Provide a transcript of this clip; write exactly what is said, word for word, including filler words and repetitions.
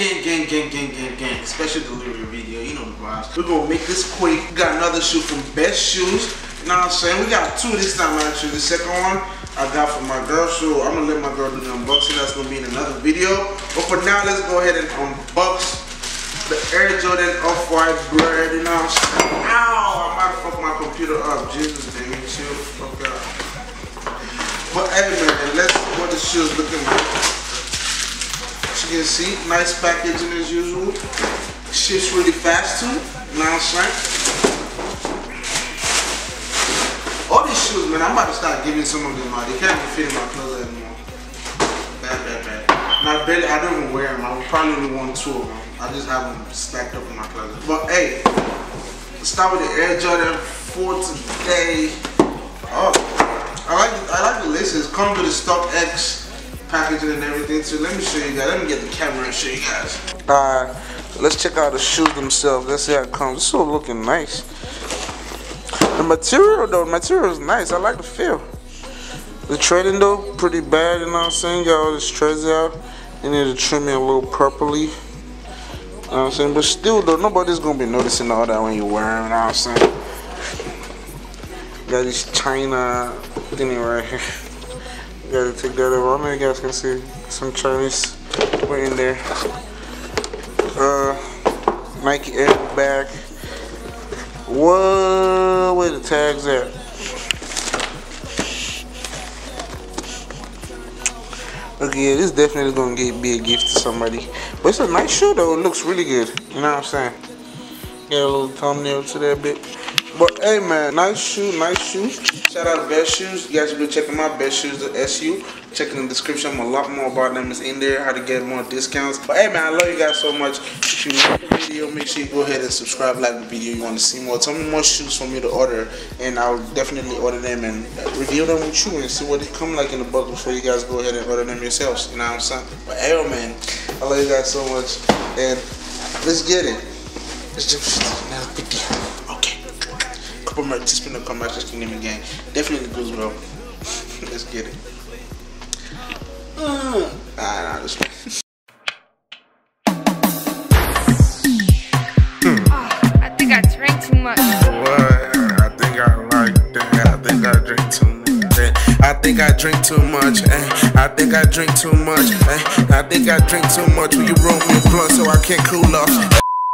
gang, gang, gang, gang, gang, gang. Special delivery video, you know the vibes. We're gonna make this quick. We got another shoe from Best Shoes. You know what I'm saying? We got two this time actually. The second one I got for my girl, so I'm gonna let my girl do the unboxing. That's gonna be in another video. But for now, let's go ahead and unbox the Air Jordan Off-White Bread. You know what I'm saying? Ow! I might fuck my computer up. Jesus, damn it, chill. Fuck out. But hey man, let's see what the shoe's looking like. You can see, nice packaging as usual. Ships really fast too. Nice, right? All these shoes, man, I'm about to start giving some of them out. They can't even fit in my closet anymore. Bad, bad, bad. Now, barely, I don't even wear them. I would probably only want two of them. I just have them stacked up in my closet. But hey, let's start with the Air Jordan for today. Oh, I like the, I like the laces. It comes with the StockX packaging and everything, so let me show you guys. Let me get the camera and show you guys. Alright, let's check out the shoes themselves. Let's see how it comes. It's so looking nice. The material though, the material is nice. I like the feel. The treading though, pretty bad, you know what I'm saying? Got all this treads out. You need to trim it a little properly. You know what I'm saying? But still though, nobody's gonna be noticing all that when you wear them, you know what I'm saying? Got this China thingy right here. Gotta take that over. I don't know if you guys can see some Chinese way in there. Uh, Nike Air back. Whoa, where the tags at? Okay, yeah, this definitely gonna get, be a gift to somebody. But it's a nice shoe though. It looks really good. You know what I'm saying? Got a little thumbnail to that bit. But hey man, nice shoe, nice shoe. Shout out to Best Shoes. You guys should be checking my Best Shoes, the S U. Check in the description, a lot more about them is in there, how to get more discounts. But hey man, I love you guys so much. If you like the video, make sure you go ahead and subscribe, like the video you want to see more. Tell me more shoes for me to order, and I'll definitely order them and review them with you and see what they come like in the box before you guys go ahead and order them yourselves. You know what I'm saying? But hey man, I love you guys so much, and let's get it. Let's just now pick it up. Couple more just gonna come out, just name again. Definitely goes well. Let's get it. Uh, nah, nah, just. mm. Oh, I think I drank too much. What? I think I like that. I think I drink too much. I think I drink too much. I think I drink too much. I think I drink too much. Will you roll me a blunt so I can't cool off?